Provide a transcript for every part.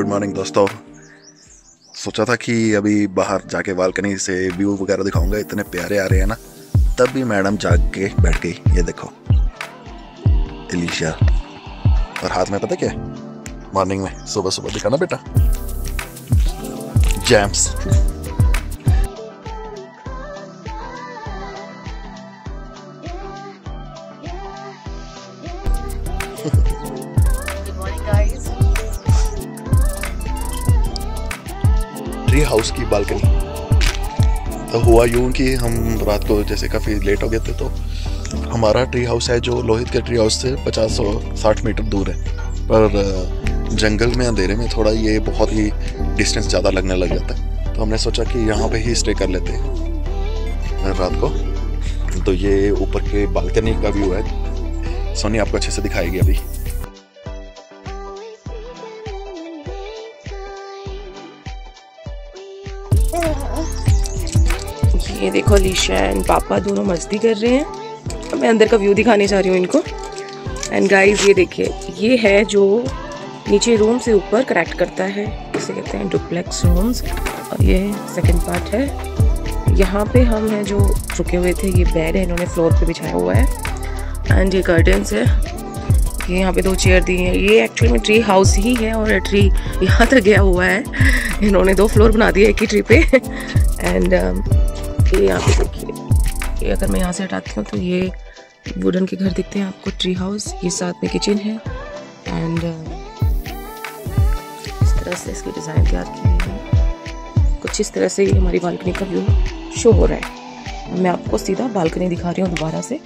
Good morning दोस्तों। सोचा था कि अभी बाहर जाके बालकनी से व्यू वगैरह दिखाऊंगा, इतने प्यारे आ रहे हैं ना, तब भी मैडम जाग के बैठ गई। ये देखो एलिशा, और हाथ में पता क्या मॉर्निंग में सुबह सुबह दिखाना बेटा जैम्स। ट्री हाउस की बालकनी। तो हुआ यूं कि हम रात को जैसे काफ़ी लेट हो गए थे, तो हमारा ट्री हाउस है जो लोहित के ट्री हाउस से 50-60 मीटर दूर है, पर जंगल में अंधेरे में थोड़ा ये बहुत ही डिस्टेंस ज़्यादा लगने लग जाता है, तो हमने सोचा कि यहाँ पे ही स्टे कर लेते हैं रात को। तो ये ऊपर के बालकनी का व्यू है, सोनी आपको अच्छे से दिखाएगी अभी। ये देखो लिशा एंड पापा दोनों मस्ती कर रहे हैं। मैं अंदर का व्यू दिखाने जा रही हूँ इनको। एंड गाइज ये देखिए, ये है जो नीचे रूम से ऊपर कनेक्ट करता है, इसे कहते हैं डुप्लेक्स रूम्स। और ये सेकंड पार्ट है। यहाँ पे हम हैं जो रुके हुए थे। ये बेड है, इन्होंने फ्लोर पे बिछाया हुआ है। एंड ये कर्टन्स है। ये यहाँ पे दो चेयर दी हैं। ये एक्चुअली में ट्री हाउस ही है और ट्री यहाँ तक गया हुआ है। इन्होंने 2 फ्लोर बना दिए एक ही ट्री पे। एंड ये यहाँ पे देखिए, ये अगर मैं यहाँ से हटाती हूँ तो ये वुडन के घर दिखते हैं आपको, ट्री हाउस। ये साथ में किचन है। एंड इस तरह से इसकी डिज़ाइन तैयार की है। कुछ इस तरह से ये हमारी बालकनी का व्यू शो हो रहा है। मैं आपको सीधा बालकनी दिखा रही हूँ दोबारा से।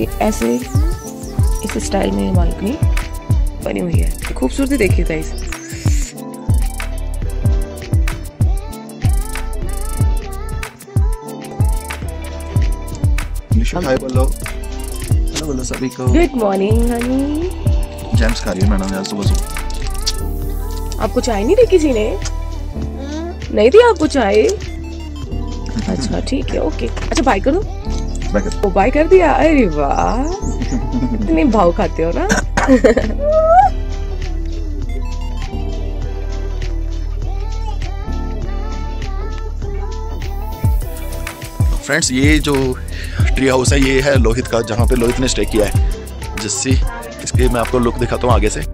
ये ऐसे इस स्टाइल में बालकनी बनी हुई है। खूबसूरती देखिए गाइस। बोलो सभी को गुड मॉर्निंग हनी। जैम्स खा रही है मैडम यार सुबह सुबह। आपको चाय नहीं दी किसी ने? नहीं दी आपको चाय? अच्छा ठीक है, ओके। अच्छा बाय करो। वो बाय कर दिया। अरे वाह, इतने भाव खाते हो ना। फ्रेंड्स ये जो ट्री हाउस है ये है लोहित का, जहाँ पे लोहित ने स्टे किया है, जिससे इसके मैं आपको लुक दिखाता हूँ आगे से।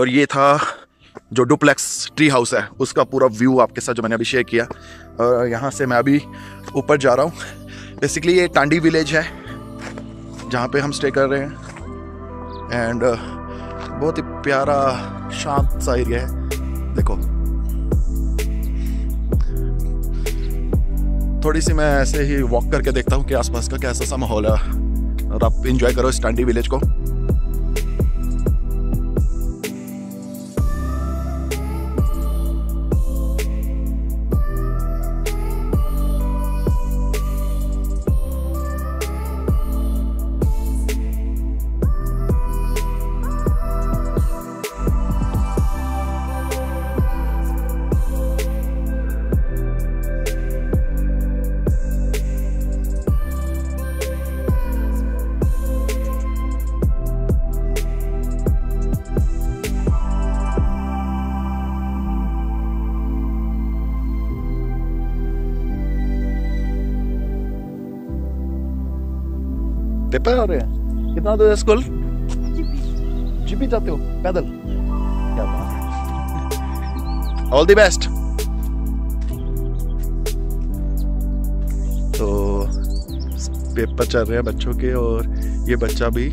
और ये था जो डुप्लेक्स ट्री हाउस है उसका पूरा व्यू आपके साथ जो मैंने अभी शेयर किया। और यहाँ से मैं अभी ऊपर जा रहा हूँ। बेसिकली ये टांडी विलेज है जहाँ पे हम स्टे कर रहे हैं। एंड बहुत ही प्यारा शांत सा एरिया है। देखो थोड़ी सी मैं ऐसे ही वॉक करके देखता हूँ कि आसपास का कैसा सा माहौल है, और आप इंजॉय करो इस टांडी विलेज को। पेपर आ रहे हैं। कितना दूर है स्कूल? जिब्बी जाते हो पैदल? क्या बात है। All the best. तो पेपर चल रहे हैं बच्चों के और ये बच्चा भी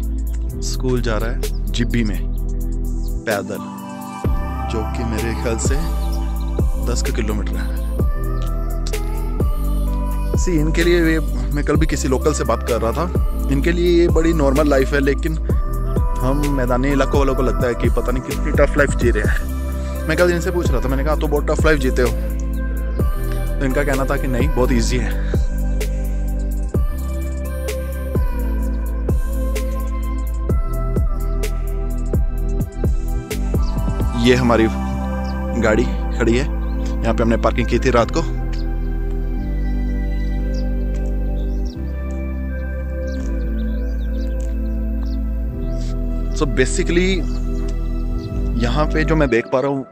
स्कूल जा रहा है जिब्बी में पैदल, जो कि मेरे ख्याल से 10 किलोमीटर है। सी इनके लिए मैं कल भी किसी लोकल से बात कर रहा था, इनके लिए ये बड़ी नॉर्मल लाइफ है, लेकिन हम मैदानी इलाकों वालों को लगता है कि पता नहीं कितनी टफ लाइफ जी रहे हैं। मैं कल इनसे पूछ रहा था, मैंने कहा तो बहुत टफ लाइफ जीते हो, तो इनका कहना था कि नहीं बहुत ईजी है। ये हमारी गाड़ी खड़ी है, यहाँ पे हमने पार्किंग की थी रात को। तो बेसिकली यहाँ पे जो मैं देख पा रहा हूँ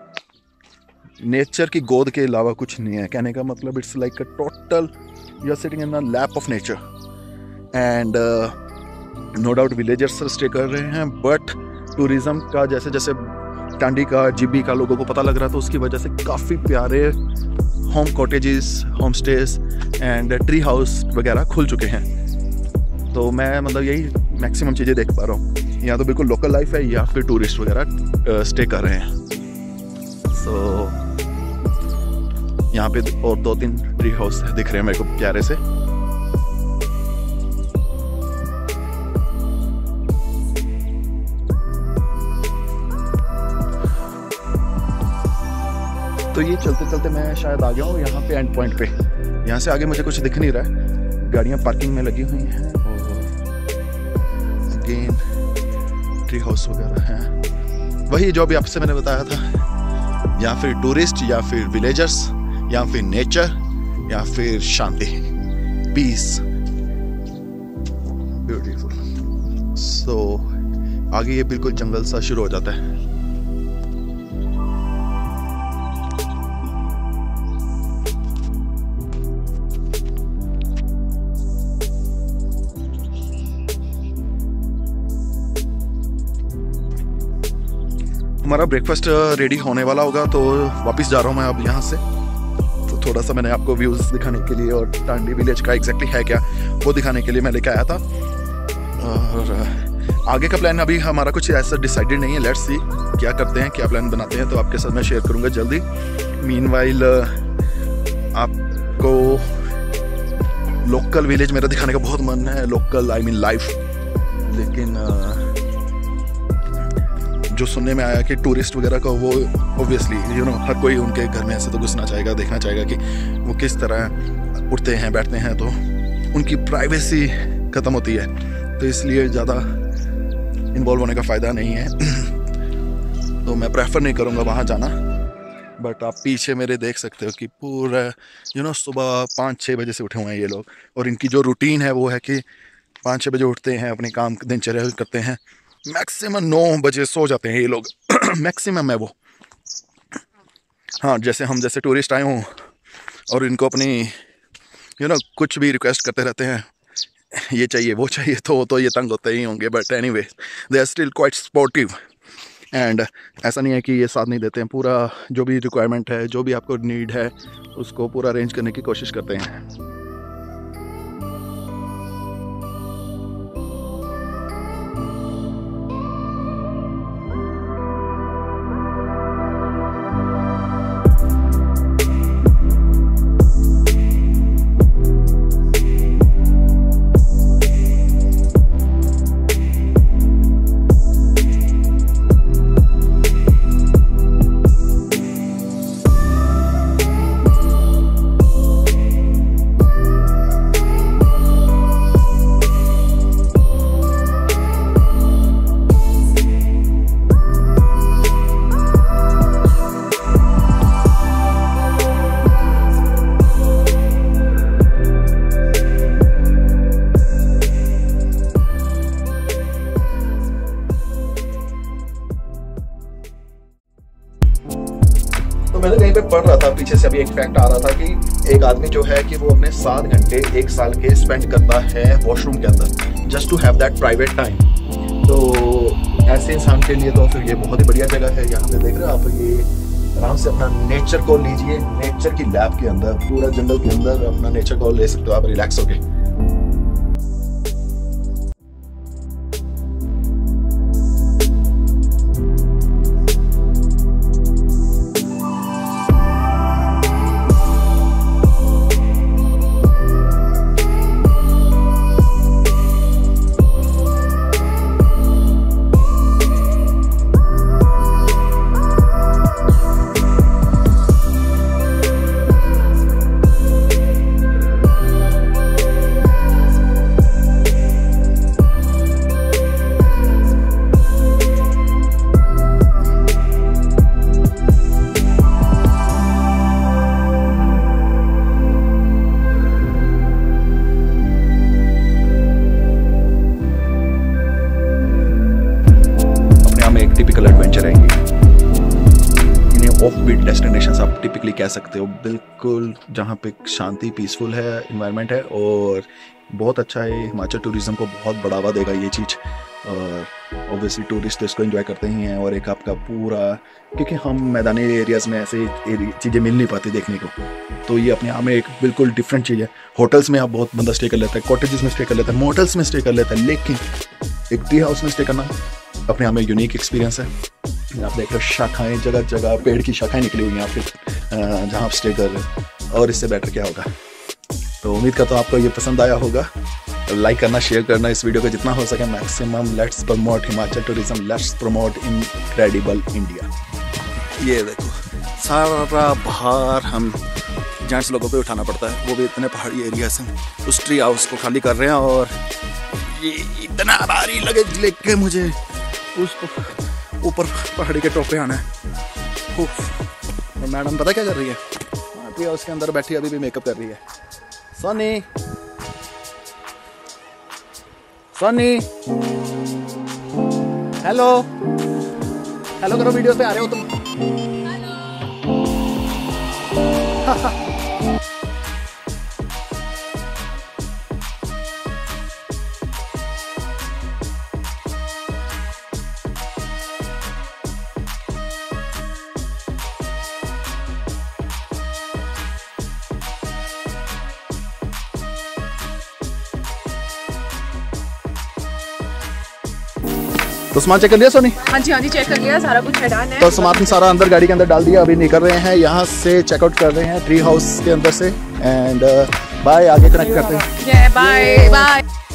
नेचर की गोद के अलावा कुछ नहीं है। कहने का मतलब it's like a total you are sitting in the lap of nature and no doubt villagers stay कर रहे हैं, बट टूरिज्म का जैसे जैसे टांडी का जिब्बी का लोगों को पता लग रहा था, उसकी वजह से काफ़ी प्यारे home cottages, home stays and tree house वगैरह खुल चुके हैं। तो मैं मतलब यही मैक्सिमम चीज़ें देख पा रहा हूँ। यहाँ तो बिल्कुल लोकल लाइफ है या फिर टूरिस्ट वगैरह स्टे कर रहे हैं। सो यहाँ पे और 2-3 ट्री हाउस दिख रहे हैं मेरे को प्यारे से। तो ये चलते चलते मैं शायद आ गया हूँ यहाँ पे एंड पॉइंट पे। यहाँ से आगे मुझे कुछ दिख नहीं रहा है, गाड़ियाँ पार्किंग में लगी हुई हैं और अगेन ट्री हाउस वगैरह हैं, वही जो भी आपसे मैंने बताया था, या फिर टूरिस्ट या फिर विलेजर्स या फिर नेचर या फिर शांति, पीस, ब्यूटीफुल। सो आगे ये बिल्कुल जंगल सा शुरू हो जाता है। हमारा ब्रेकफास्ट रेडी होने वाला होगा, तो वापस जा रहा हूँ मैं अब यहाँ से। तो थोड़ा सा मैंने आपको व्यूज़ दिखाने के लिए और टांडी विलेज का एग्जैक्टली है क्या वो दिखाने के लिए मैं लेके आया था। और आगे का प्लान अभी हमारा कुछ ऐसा डिसाइडेड नहीं है, लेट्स सी क्या करते हैं, क्या प्लान बनाते हैं, तो आपके साथ मैं शेयर करूँगा जल्दी। मीनवाइल आपको लोकल विलेज मेरा दिखाने का बहुत मन है, लोकल आई मीन लाइफ, लेकिन जो सुनने में आया कि टूरिस्ट वगैरह का वो ऑब्वियसली यू नो हर कोई उनके घर में ऐसे तो घुसना चाहेगा, देखना चाहेगा कि वो किस तरह उठते हैं बैठते हैं, तो उनकी प्राइवेसी ख़त्म होती है, तो इसलिए ज़्यादा इन्वॉल्व होने का फ़ायदा नहीं है। तो मैं प्रेफर नहीं करूँगा वहाँ जाना। बट आप पीछे मेरे देख सकते हो कि पूरा यू नो सुबह 5-6 बजे से उठे हुए हैं ये लोग, और इनकी जो रूटीन है वो है कि 5-6 बजे उठते हैं, अपने काम दिनचर्या करते हैं, मैक्सिमम 9 बजे सो जाते हैं ये लोग मैक्सिमम है वो। हाँ, जैसे हम जैसे टूरिस्ट आए हों और इनको अपनी यू नो कुछ भी रिक्वेस्ट करते रहते हैं, ये चाहिए वो चाहिए, तो ये तंग होते ही होंगे, but anyway they are still quite supportive and ऐसा नहीं है कि ये साथ नहीं देते हैं। पूरा जो भी रिक्वायरमेंट है, जो भी आपको नीड है, उसको पूरा अरेंज करने की कोशिश करते हैं। मैंने कहीं पे पढ़ रहा था पीछे से, अभी एक फैक्ट आ रहा था कि एक आदमी जो है कि वो अपने 7 घंटे एक साल के स्पेंड करता है वॉशरूम के अंदर, just to have that private time. तो ऐसे इंसान के लिए तो फिर ये बहुत ही बढ़िया जगह है। यहाँ पे देख रहे हो आप, ये आराम से अपना नेचर को लीजिए, नेचर की लैब के अंदर, पूरा जंगल के अंदर अपना नेचर को ले सकते हो आप रिलैक्स होके। डेस्टिनेशंस आप टिपिकली कह सकते हो, बिल्कुल जहाँ पे शांति पीसफुल है इन्वायरमेंट है और बहुत अच्छा है। हिमाचल टूरिज्म को बहुत बढ़ावा देगा ये चीज़, और ऑब्वियसली टूरिस्ट तो इसको एंजॉय करते ही हैं। और एक आपका पूरा, क्योंकि हम मैदानी एरियाज़ में ऐसे चीज़ें मिल नहीं पाती देखने को, तो ये अपने आप में एक बिल्कुल डिफरेंट चीज़ है। होटल्स में आप बहुत बंदा स्टे कर लेता है, कॉटेजेस में स्टे कर लेता है, मोटल्स में स्टे कर लेता है, लेकिन एक टी हाउस में स्टे करना अपने आप में यूनिक एक्सपीरियंस है। आप देख रहे हो शाखाएँ जगह जगह, पेड़ की शाखाएँ निकली हुई हैं आपके जहाँ आप स्टे कर रहे हो, और इससे बेटर क्या होगा। तो उम्मीद करता हूँ आपको ये पसंद आया होगा। लाइक करना, शेयर करना इस वीडियो को जितना हो सके maximum. Let's promote Himachal tourism, let's promote incredible India. ये देखो सारा भार हम जेंट्स लोगों पर उठाना पड़ता है, वो भी इतने पहाड़ी एरिया से। उस ट्री हाउस को खाली कर रहे हैं और ये इतना भारी लगेज लेके मुझे उसको ऊपर पहाड़ी के टॉप पे आना है। और मैडम पता क्या कर रही है, अभी उसके अंदर बैठी अभी भी मेकअप कर रही है। सोनी सोनी हेलो हेलो करो, वीडियो पे आ रहे हो तुम। हेलो तो सामान चेक कर लिया सोनी? हाँ जी हाँ जी चेक कर लिया, सारा कुछ है डन है। तो सामान सारा अंदर गाड़ी के अंदर डाल दिया, अभी निकल रहे हैं यहाँ से, चेकआउट कर रहे हैं ट्री हाउस के अंदर से। एंड बाय, आगे कनेक्ट करते हैं। Bye bye.